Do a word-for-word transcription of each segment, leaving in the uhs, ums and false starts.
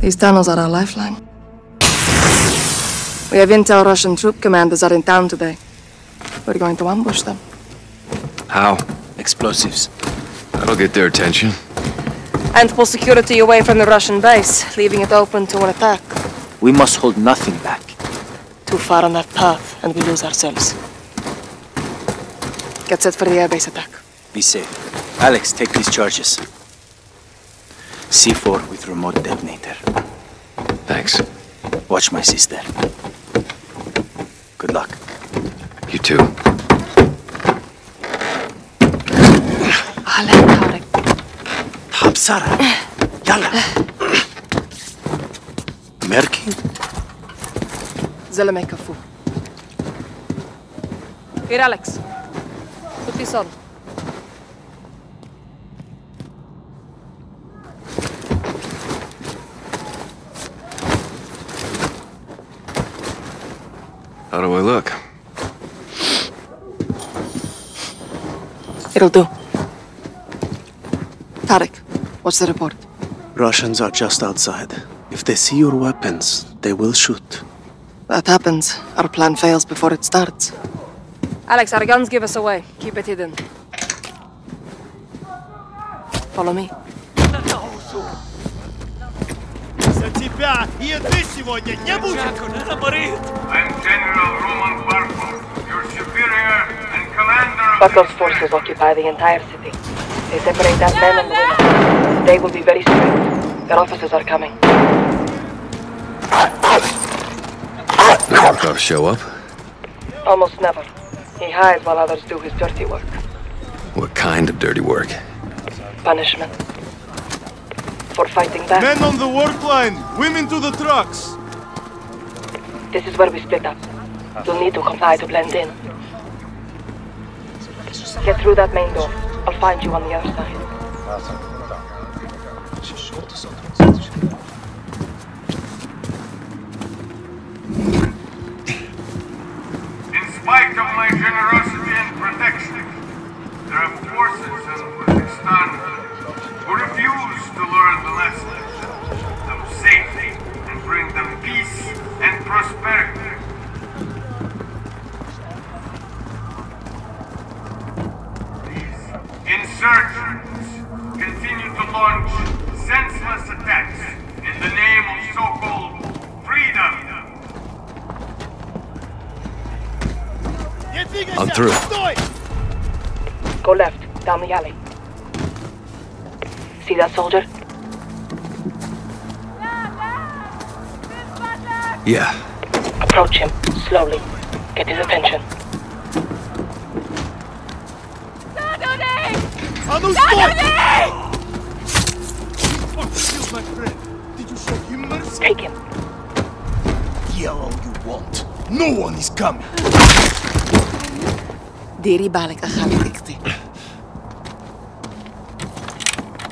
These tunnels are our lifeline. We have intel Russian troop commanders are in town today. We're going to ambush them. How? Explosives. That'll get their attention. And pull security away from the Russian base, leaving it open to an attack. We must hold nothing back. Too far on that path, and we lose ourselves. Get set for the airbase attack. Be safe. Alex, take these charges. C four with remote detonator. Thanks. Watch my sister. Good luck. You too. Sarah, yalla. Merkin? Zelame Kafu. Here, Alex. Put this on. How do I look? It'll do. Tarek. What's the report? Russians are just outside. If they see your weapons, they will shoot. That happens. Our plan fails before it starts. Alex, our guns give us away. Keep it hidden. Follow me. I'm General Roman Barkov, your superior and commander of... Barkov's forces occupy the entire city. They separate that men and women. They will be very strict. Their officers are coming. Does Barkov show up? Almost never. He hides while others do his dirty work. What kind of dirty work? Punishment. For fighting back. Men on the work line! Women to the trucks! This is where we split up. You'll need to comply to blend in. Get through that main door. I'll find you on the other side. In spite of my generosity and protection, there are forces in Urzikstan who refuse to learn the lesson of safety and bring them peace and prosperity. These insurgents continue to launch senseless attacks in the name of so-called freedom. I'm through. Go left, down the alley. See that soldier? Yeah. Approach him, slowly. Get his attention. Take him. Yell all you want. No one is coming. ديري بالك أخالي تكتي.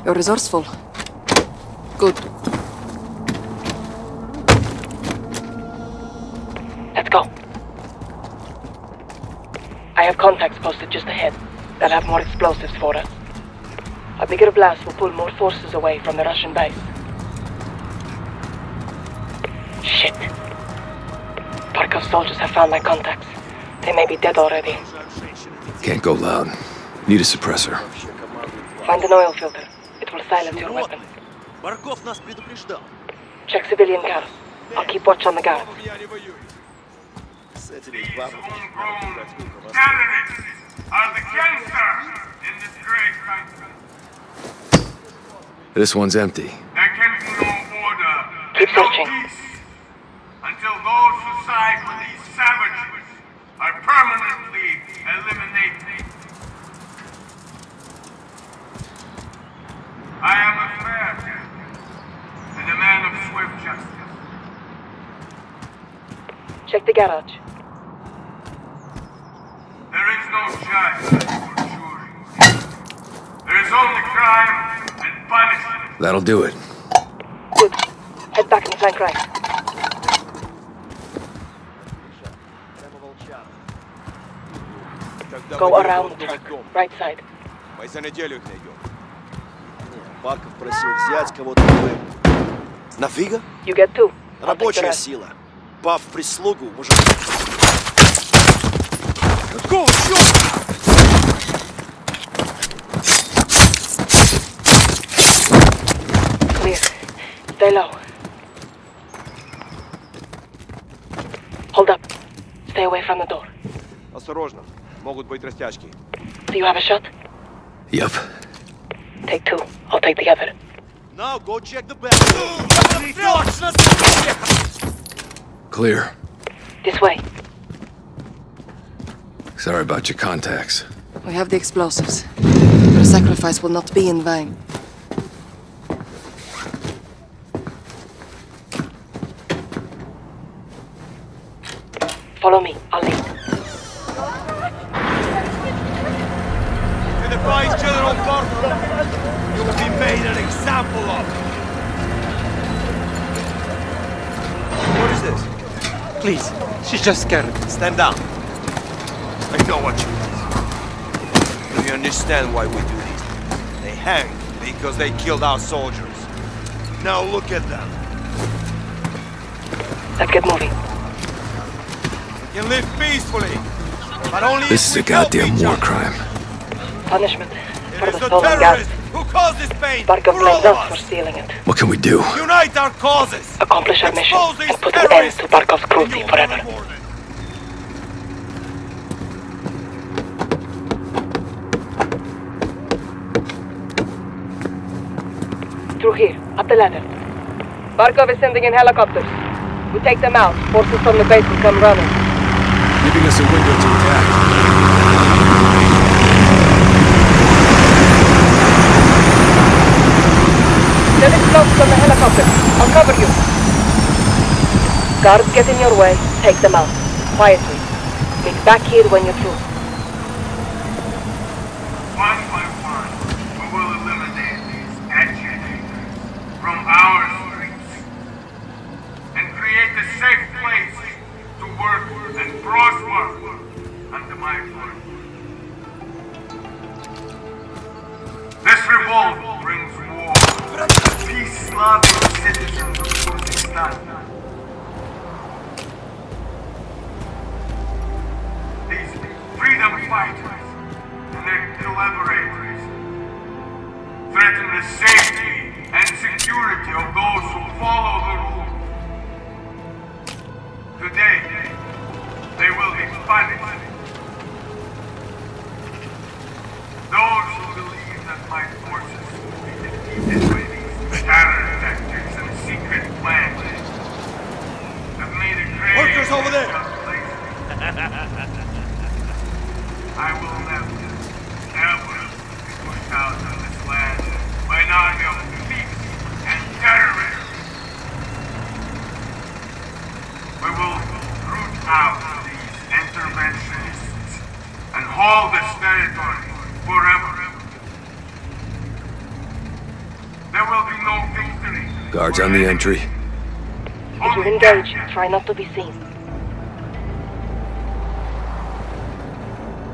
You're resourceful. Good. Let's go. I have contacts posted just ahead. They'll have more explosives for us. A bigger blast will pull more forces away from the Russian base. Shit. Barkov's soldiers have found my contacts. They may be dead already. Can't go loud. Need a suppressor. Find an oil filter. It will silence your weapon. Check civilian cars. I'll keep watch on the guard. These homegrown terrorists are the cancer in this great country. This one's empty. There can be no order. Keep searching. No peace until those who side with these savages are permanently eliminated. I am a fair judge and a man of swift justice. Check the garage. There is no judge for jury. There is only crime and punishment. That'll do it. Good. Head back in the flank right. Go around the truck, right side. Нафига? You get two. Рабочая сила. Баф прислугу, мужик. Какого черта? Clear. Stay low. Hold up. Stay away from the door. Осторожно. Могут быть растяжки. Do you have a shot? Yep. Take two. I'll take the other. Now go check the back. Clear. This way. Sorry about your contacts. We have the explosives. Your sacrifice will not be in vain. Follow me. I'll lead. To the Vice General Barkov. You will be made an example of! What is this? Please, she's just scared. Stand down. I know what you mean. Do you understand why we do this? They hang because they killed our soldiers. Now look at them. Let's get moving. We can live peacefully, but only this is a goddamn war crime. Punishment for the stolen gas. Who caused this pain? Barkov blames us for stealing it. What can we do? Unite our causes! Accomplish our mission and put an end to Barkov's cruelty forever. Through here, up the ladder. Barkov is sending in helicopters. We take them out. Forces from the base will come running. Giving us a window to attack. Send explosives on the helicopter. I'll cover you. Guards get in your way. Take them out. Quietly. Meet back here when you're through. One by one, we will eliminate these agitators from our streets and create a safe place to work and prosper under my rule. This revolt brings war. Peace, love, and citizens of Urzikstan. These freedom fighters and their collaborators threaten the safety and security of those who follow the rules. Today, they will be punished. Those who believe that my forces will be defeated by these terror tactics and secret plans have made a grave. Workers over there! I will never, never be pushed out of this land by an army of thieves and terrorists. We will root out these interventionists and hold this territory forever. There will be no victory. Guards on the entry. If you engage, try not to be seen.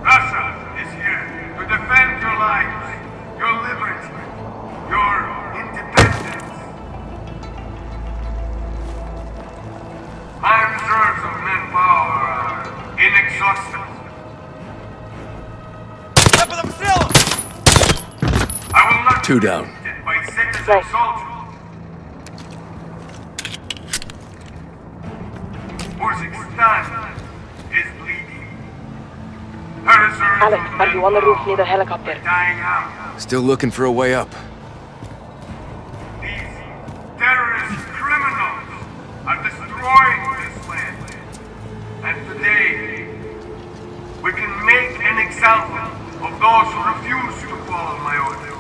Russia is here to defend your lives, your liberty, your independence. My reserves of manpower are inexhaustible. I will not two down. By citizen right. Soldiers. Urzikstan is bleeding. Her reserve. Alec, are you on the roof near the helicopter? Dying out. Still looking for a way up. These terrorist criminals are destroying this land. And today, we can make an example of those who refuse to follow my order.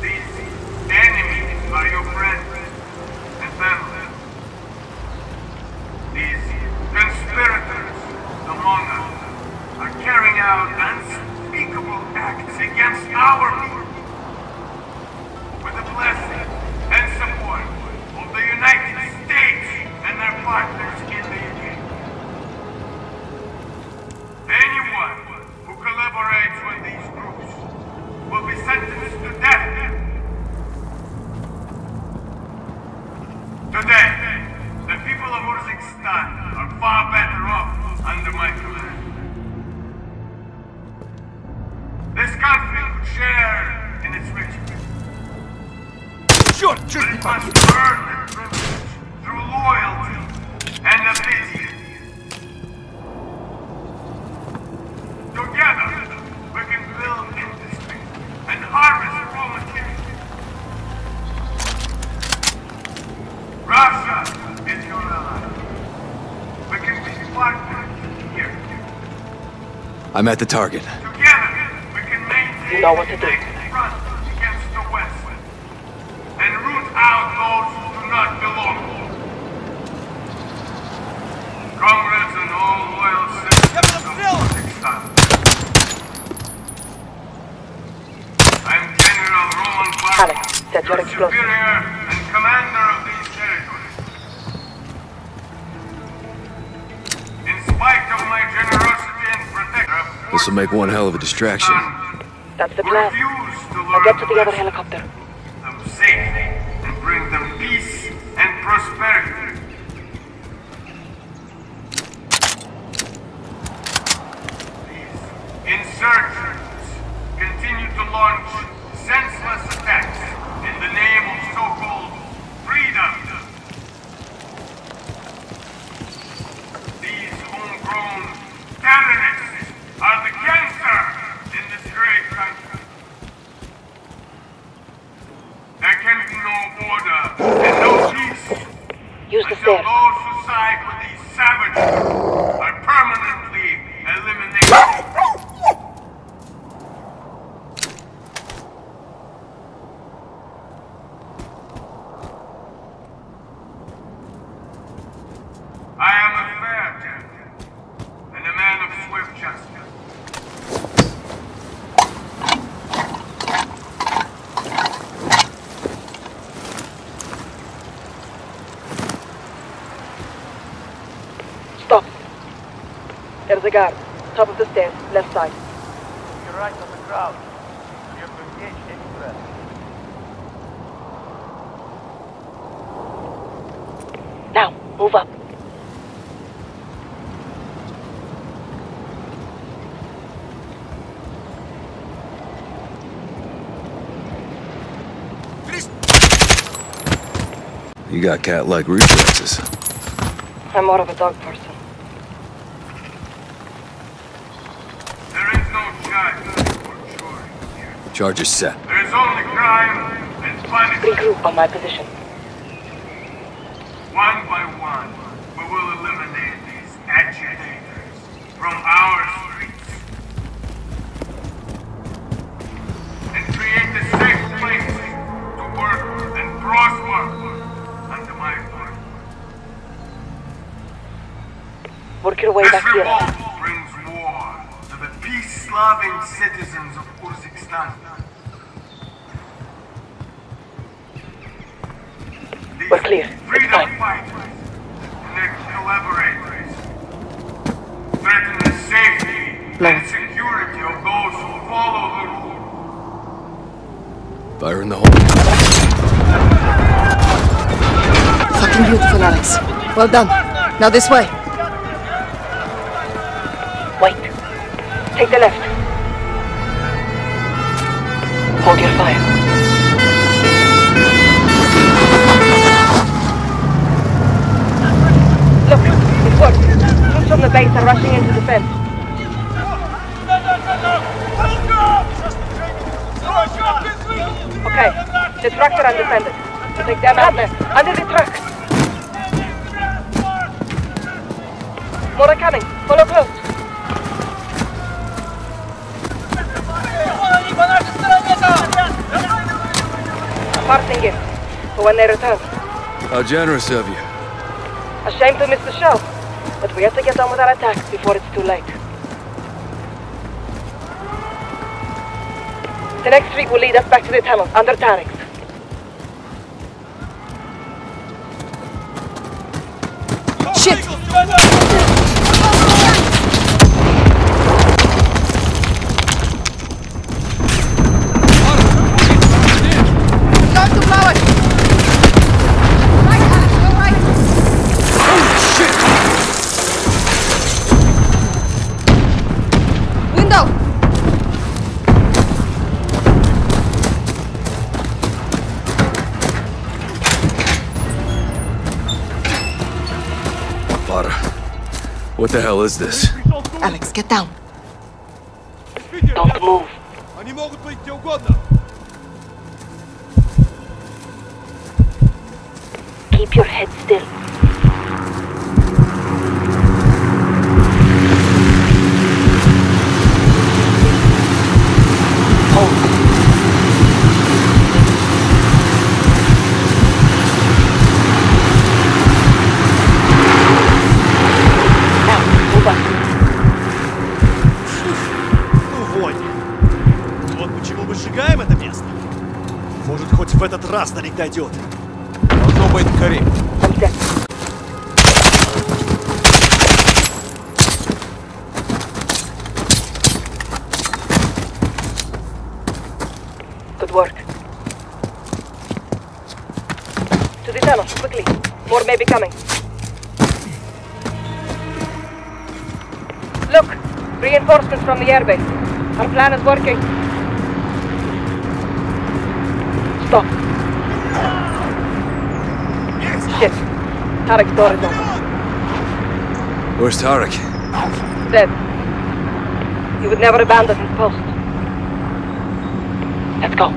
These enemies are your friends and family. These conspirators among us are carrying out unspeakable acts against our people. With the blessing and support of the United States and their partners in the U K. Anyone who collaborates with these groups will be sentenced to death. Truth be told. Through loyalty and obedience. Together, we can build industry and harvest raw materials. Russia is your ally. We can be partners here. I'm at the target. Together, we can maintain the next front against the West and root out those who do not belong. Comrades and all loyal citizens of Urzikstan, I'm General Roman Barkov, your superior and commander of these territories. In spite of my generosity and protection, this will make one hell of a distraction. That's the plan. I'll get to the other helicopter. Them safety and bring them peace and prosperity. These insurgents continue to launch senseless attacks in the name of so-called freedom. These homegrown terrorists are the cancer in this great country. There can be no border and no peace Use the until those who side with these savages are permanently eliminated. I am a fair champion and a man of swift justice. There's a guard, top of the stairs, left side. You're right on the ground. You have to engage anywhere. Now, move up. You got cat-like reflexes. I'm more of a dog person. Charges set. There is only crime and punishment. Regroup on my position. One by one, we will eliminate these agitators from our streets and create a safe place to work and prosper under my authority. Work your way this back here. This revolt brings war to the peace-loving citizens of Urzikstan. We're clear. Freedom fighters and their collaborators threaten the safety and security of those who follow the rule. Fire in the hole. Fucking beautiful, Alex. Well done. Now this way. Wait. Take the left. Hold your fire. Look, it worked. Troops from the base are rushing into defense. Okay, the trucks are undefended. Take them out there, under the truck. More are coming. Follow close. Parting it for when they return. How generous of you. A shame to miss the show, but we have to get on with our attack before it's too late. The next street will lead us back to the tunnel under Tariq. Al-Qatala. What the hell is this? Alex, get down. Don't move. Keep your head still. Раз на них дойдет. Должно быть корей. Good work. To the tunnel, quickly. More may be coming. Look, reinforcements from the airbase. Our plan is working. Stop. Shit. Tarek's door is open. Where's Tarek? Dead. He would never abandon his post. Let's go.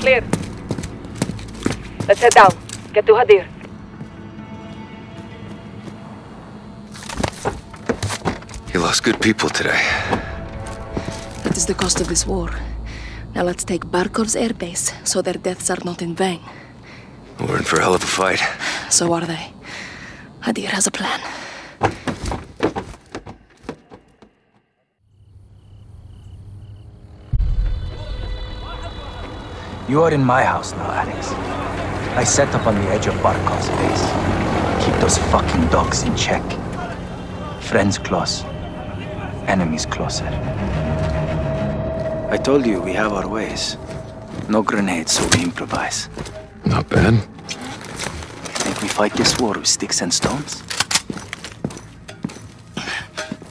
Clear. Let's head down. Get to Hadir. Lost good people today. That is the cost of this war. Now let's take Barkov's airbase, so their deaths are not in vain. We're in for a hell of a fight. So are they. Hadir has a plan. You are in my house now, Alex. I set up on the edge of Barkov's base. Keep those fucking dogs in check. Friends close. Enemies closer. I told you we have our ways. No grenades, so we improvise. Not bad. Think we fight this war with sticks and stones?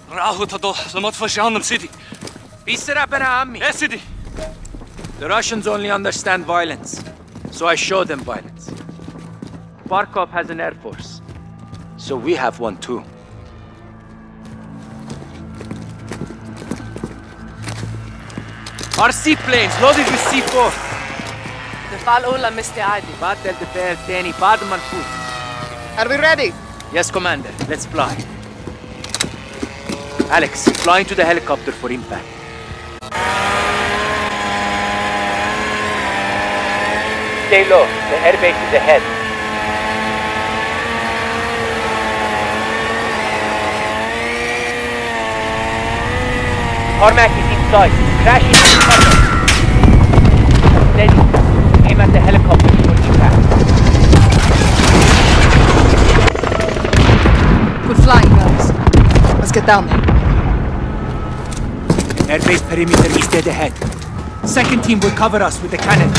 The Russians only understand violence, so I show them violence. Barkov has an air force, so we have one too. Our seaplanes loaded with C four. Are we ready? Yes, Commander. Let's fly. Alex, fly into the helicopter for impact. Stay low. The airbase is ahead. Cormac is inside. Crash into the tunnel. Steady. Aim at the helicopter for impact. Good flying, guys. Let's get down there. Airbase perimeter is dead ahead. Second team will cover us with the cannon.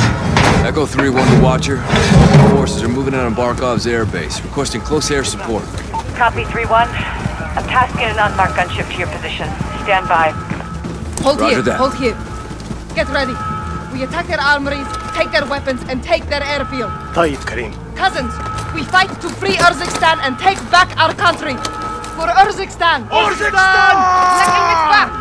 Echo three one to Watcher. Our forces are moving in on Barkov's airbase, requesting close air support. Copy three one. I'm tasking an unmarked gunship to your position. Stand by. Hold Roger here, that. hold here. Get ready. We attack their armories, take their weapons, and take their airfield. Tayyip Karim. Cousins, we fight to free Urzikstan and take back our country. For Urzikstan! Urzikstan! Taking it back!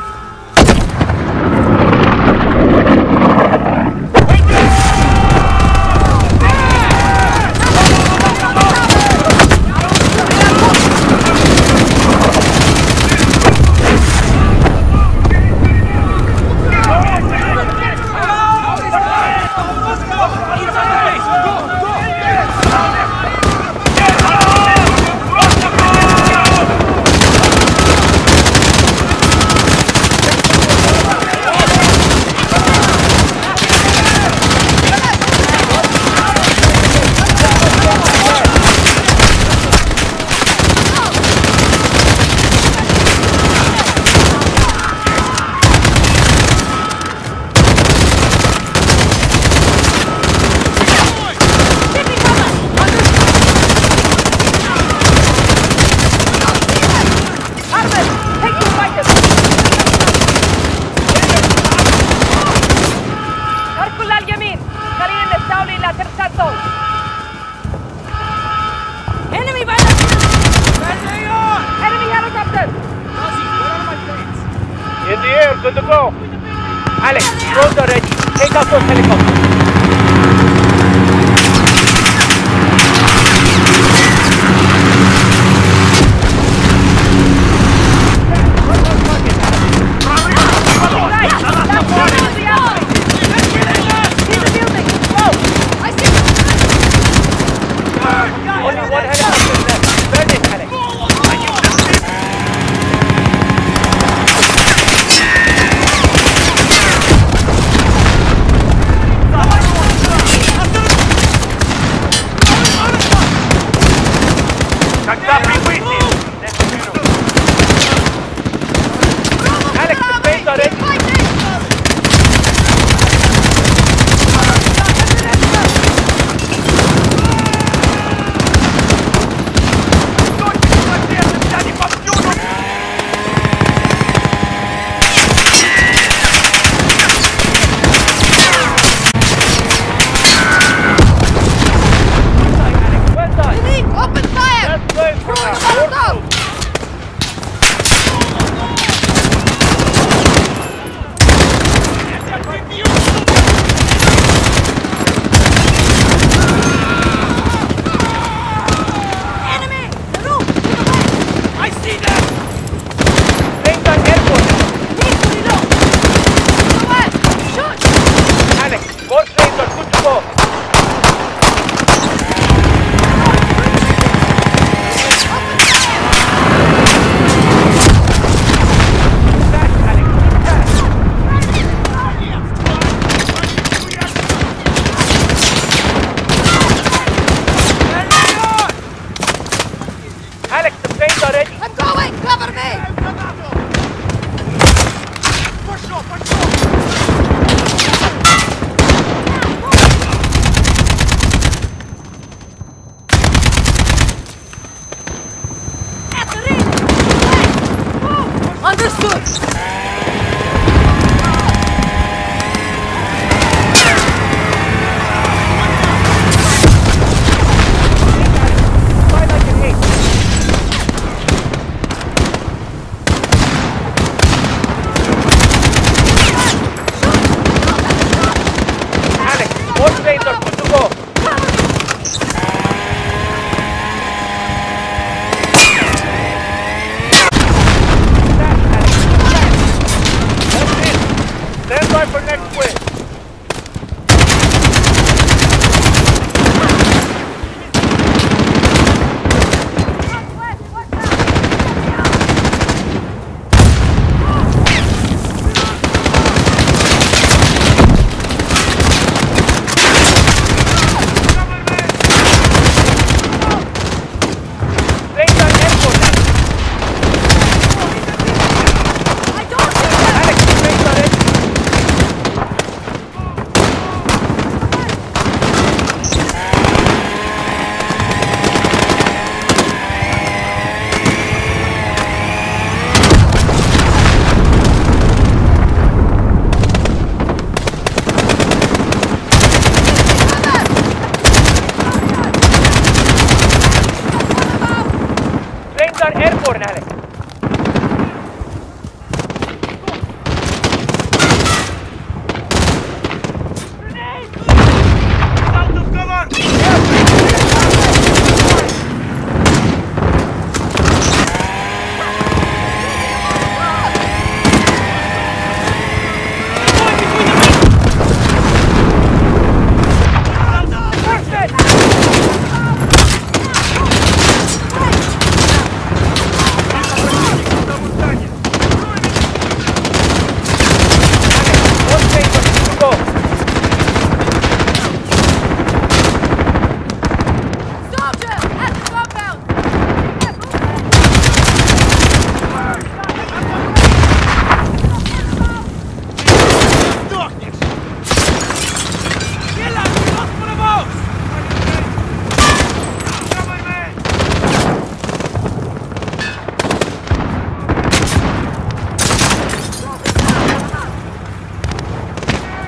Medic, drones are ready. Take out those helicopters.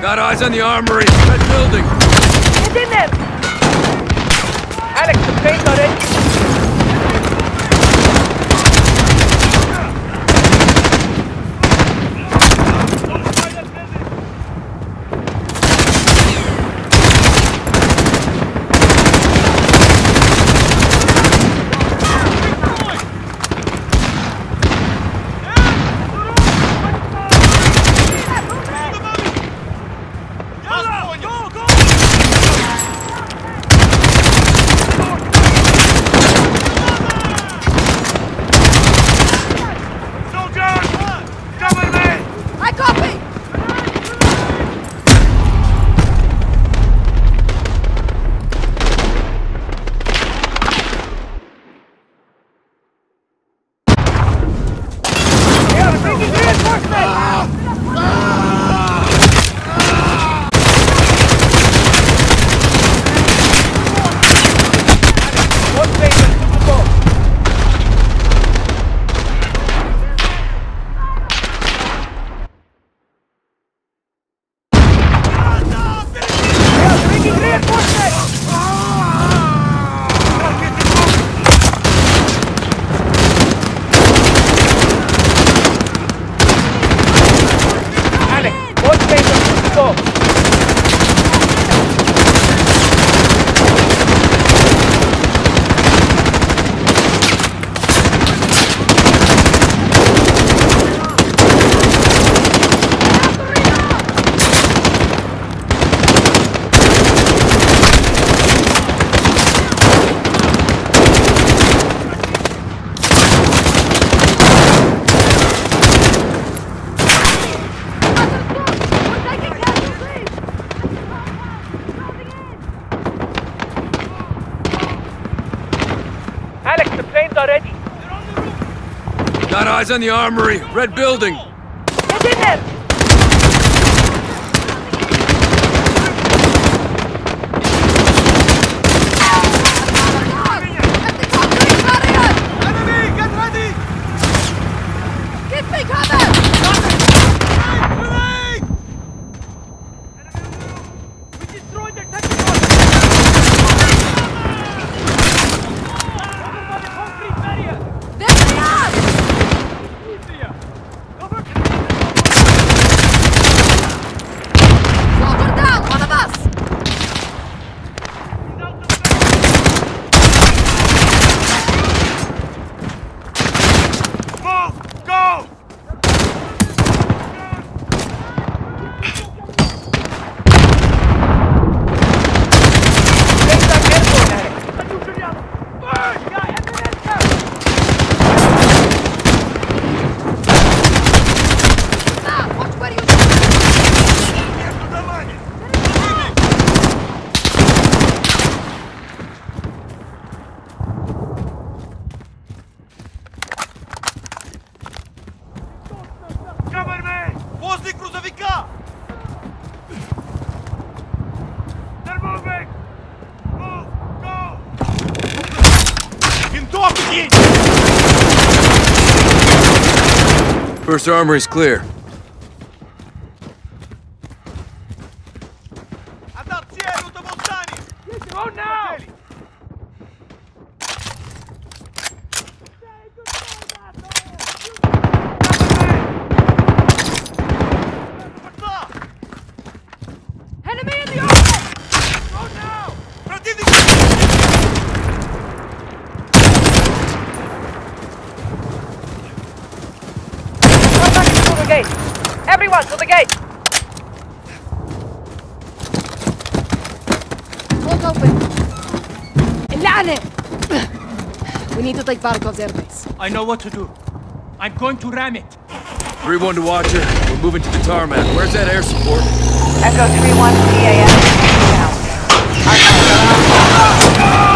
Got eyes on the armory. That building. It's in there. Alex, the plane's on it. Eyes on the armory, red building. Get in there! Enemy, get ready! Give me cover! We destroyed their tactical! First armory's clear. Everyone to the gate! Hold open. We need to take Barkov's airbase. I know what to do. I'm going to ram it. three one to Watcher. We're moving to the tarmac. Where's that air support? Echo three one to E A S. Down. Hey! Take down the helicopter!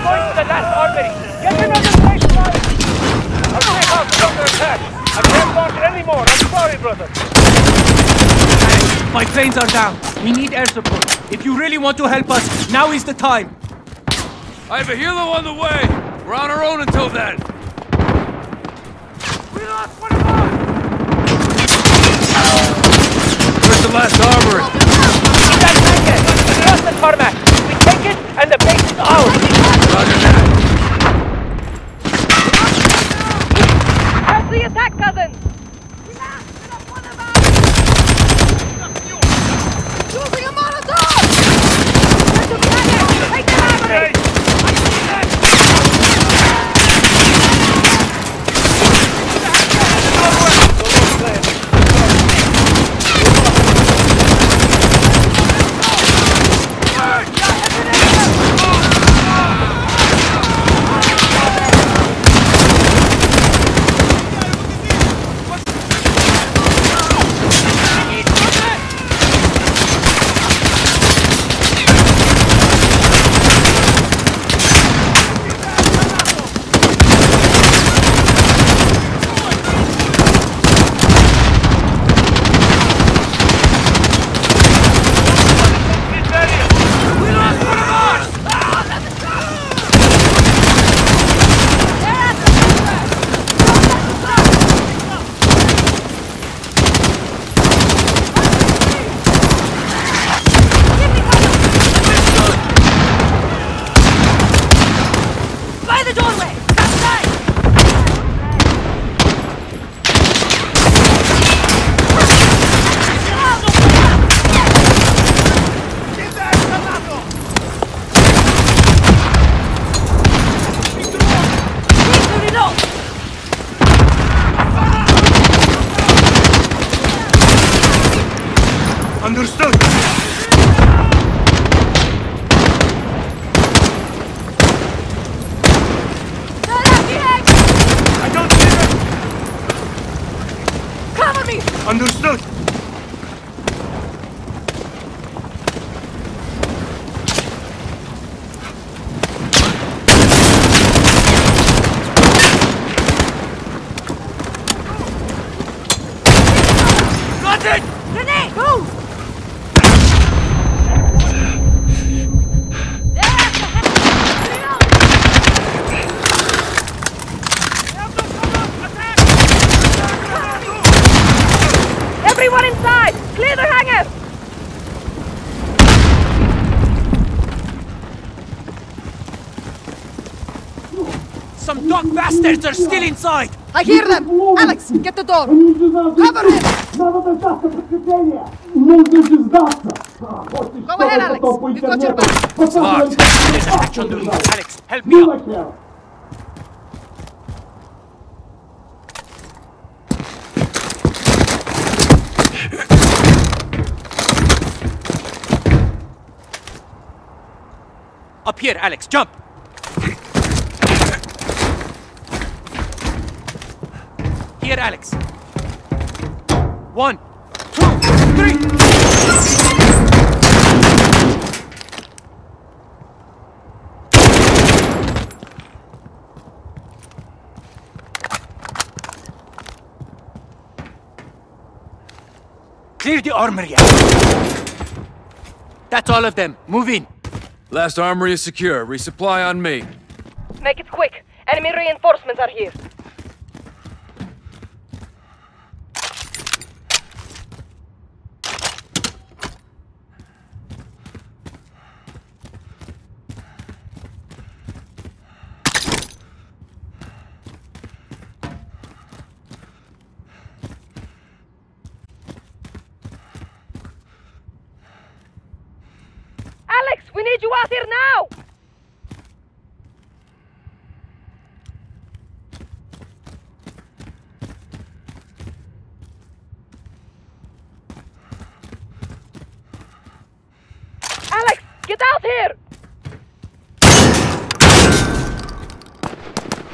are going to the last armory. Get them on the station line. I'll take out from the attack. I can't mark anymore. I'm sorry, brother. My planes are down. We need air support. If you really want to help us, now is the time. I have a helo on the way. We're on our own until then. We lost one of us. Where's the last armory? We can't make it. We lost the tarmac. We take it, and the base is ours. Roger that. That's the attack, cousin. We lost one of us. Using a Molotov. There's a cannon. Take the armory. I see that. Bastards are still inside! I hear them! Alex, get the door! Cover him! Go ahead, Alex! We've got your back! It's locked! There's a hatch on the roof! Alex, help me up! Up here, Alex, jump! Here, Alex. One, two, three. Clear the armory out. That's all of them. Move in. Last armory is secure. Resupply on me. Make it quick. Enemy reinforcements are here.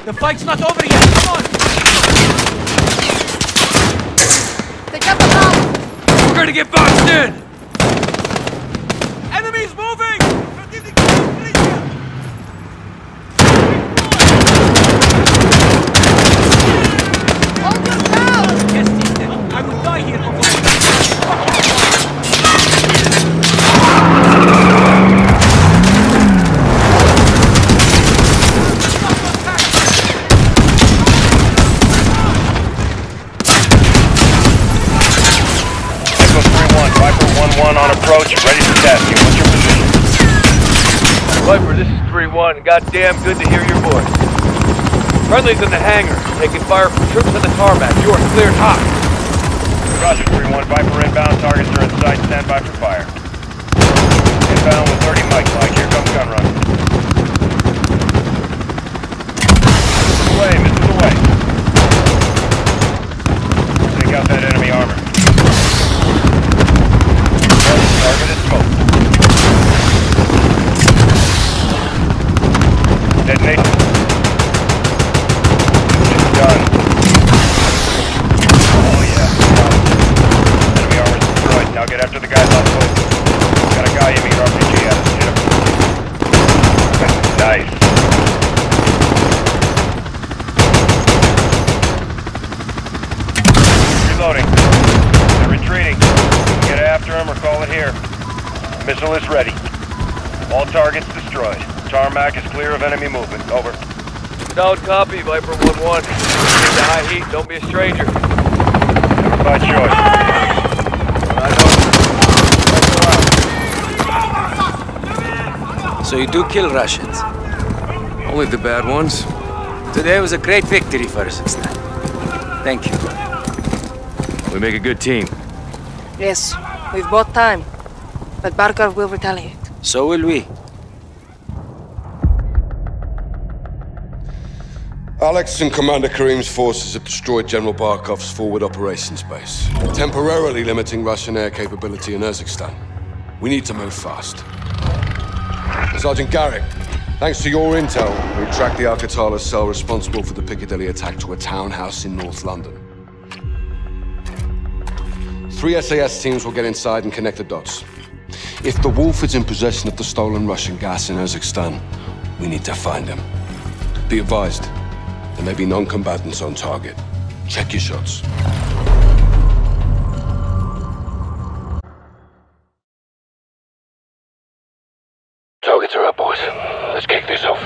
The fight's not over yet! Come on! They got the bomb! We're gonna get boxed in! Enemies moving! approach, ready for tasking. What's your position? Viper, this is three one. Goddamn good to hear your voice. Friendly's in the hangar, taking fire from troops on the tarmac. You are cleared hot. Roger, three one. Viper inbound. Targets are inside. Stand by for fire. Inbound with thirty mics. Like, here comes gun run. Misses away. Misses away. Take out that enemy armor. Target is smoked. Detonation. It's done. Oh yeah. Enemy armor is destroyed. Now get after the guys on foot. Got a guy aiming an R P G at us. Hit him. Nice. Reloading. They're retreating. Get after him or call it here. Missile is ready. All targets destroyed. Tarmac is clear of enemy movement. Over. Sound copy, Viper one one. In the high heat, don't be a stranger. Never by choice. Well, so you do kill Russians? Only the bad ones. Today was a great victory for Urzikstan. Thank you. We make a good team. Yes, we've bought time. But Barkov will retaliate. So will we. Alex and Commander Karim's forces have destroyed General Barkov's forward operations base, temporarily limiting Russian air capability in Urzikstan. We need to move fast. Sergeant Garrick, thanks to your intel, we tracked the Al-Qatala cell responsible for the Piccadilly attack to a townhouse in North London. Three S A S teams will get inside and connect the dots. If the Wolf is in possession of the stolen Russian gas in Urzikstan, we need to find him. Be advised, there may be non-combatants on target. Check your shots. Targets are up, boys. Let's kick this off.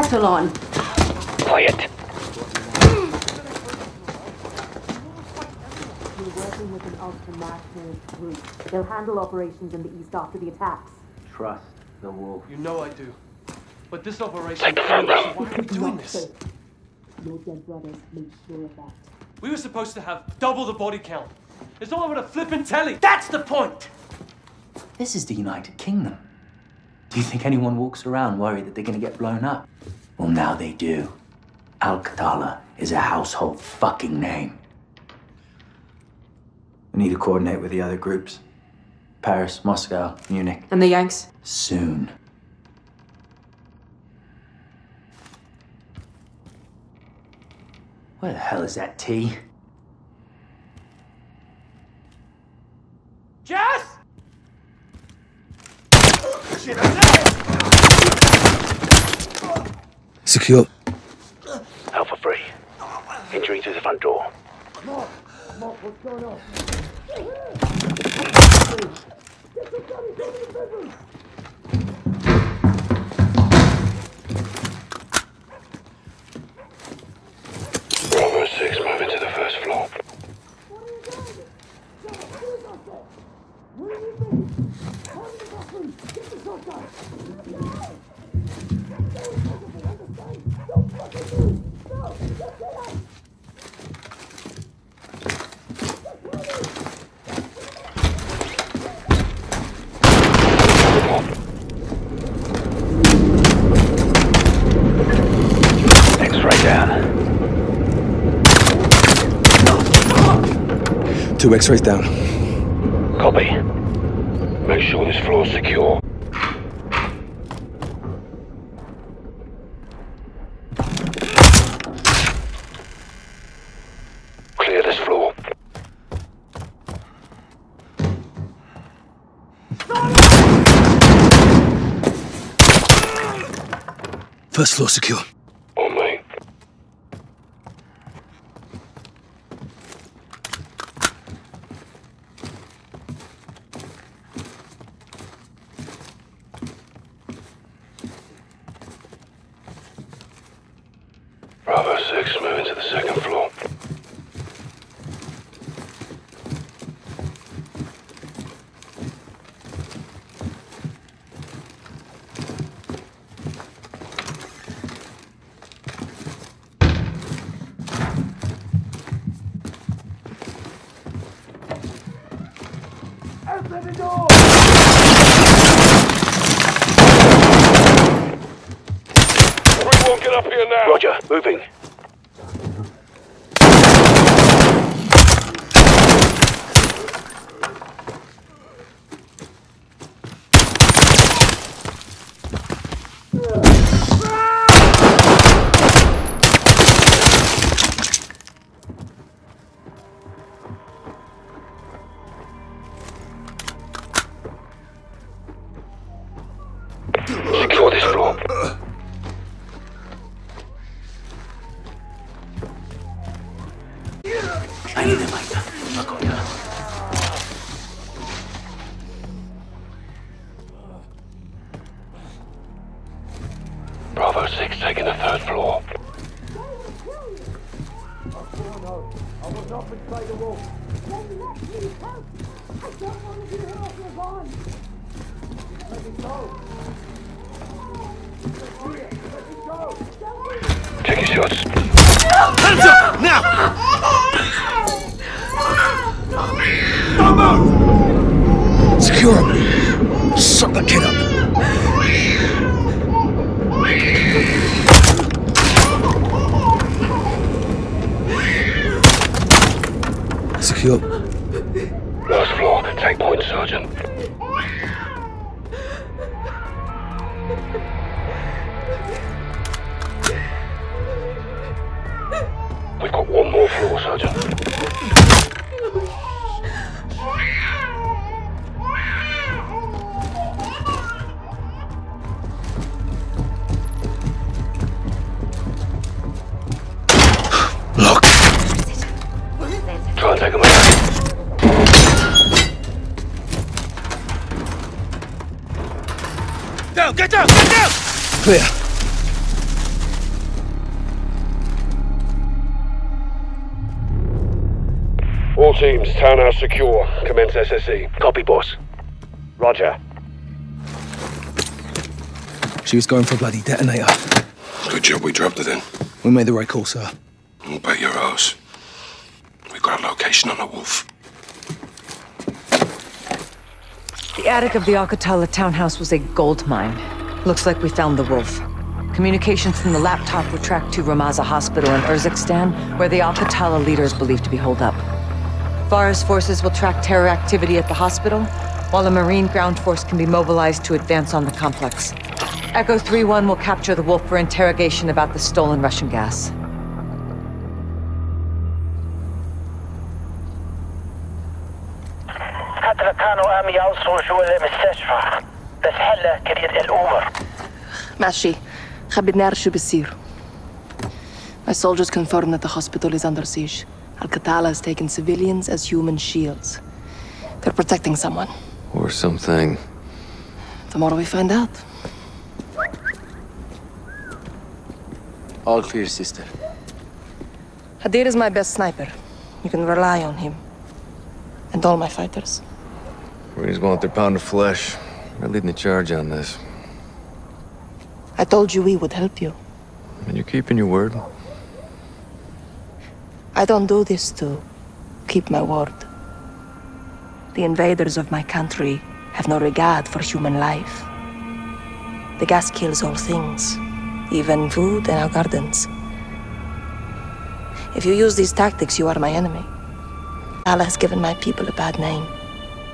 Kettle on. Quiet. We're working with an ultra-nationalist group. They'll handle operations in the east after the attacks. Trust the Wolf. You know I do. But this operation... Take the front row. Why are we doing this? Your dead brothers made sure of that. We were supposed to have double the body count. It's all over the flippin' telly. That's the point! This is the United Kingdom. Do you think anyone walks around worried that they're gonna get blown up? Well, now they do. Al-Qatala is a household fucking name. We need to coordinate with the other groups. Paris, Moscow, Munich. And the Yanks? Soon. Where the hell is that tea? Jess! Secure. Alpha free. Entering through the front door. Mark, Mark, what's going on? Get the gun, get in the bedroom. Bravo six, move into the first floor. What are you doing? What are you doing? What are you doing? Two X-rays down. Copy. Make sure this floor's secure. Clear this floor. First floor secure. Townhouse secure. Commence S S E. Copy, boss. Roger. She was going for a bloody detonator. Good job we dropped it in. We made the right call, sir. I'll bet your ass. We've got a location on a wolf. The attic of the Al-Qatala townhouse was a gold mine. Looks like we found the wolf. Communications from the laptop were tracked to Ramaza Hospital in Urzikstan, where the Al-Qatala leader is believed to be holed up. Forest forces will track terror activity at the hospital, while a Marine ground force can be mobilized to advance on the complex. Echo three one will capture the wolf for interrogation about the stolen Russian gas. My soldiers confirm that the hospital is under siege. Al-Qatala has taken civilians as human shields. They're protecting someone. Or something. Tomorrow we find out. All clear, sister. Hadir is my best sniper. You can rely on him. And all my fighters. Marines want their pound of flesh. They're leading the charge on this. I told you we would help you. And you're keeping your word. I don't do this to keep my word. The invaders of my country have no regard for human life. The gas kills all things, even food and our gardens. If you use these tactics, you are my enemy. Allah has given my people a bad name,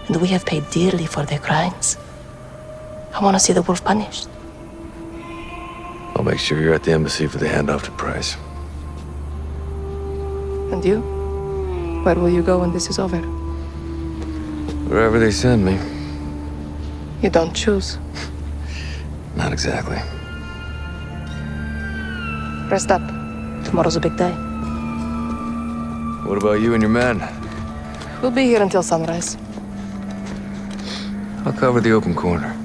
and we have paid dearly for their crimes. I want to see the wolf punished. I'll make sure you're at the embassy for the handoff to Price. And you? Where will you go when this is over? Wherever they send me. You don't choose. Not exactly. Rest up. Tomorrow's a big day. What about you and your men? We'll be here until sunrise. I'll cover the open corner.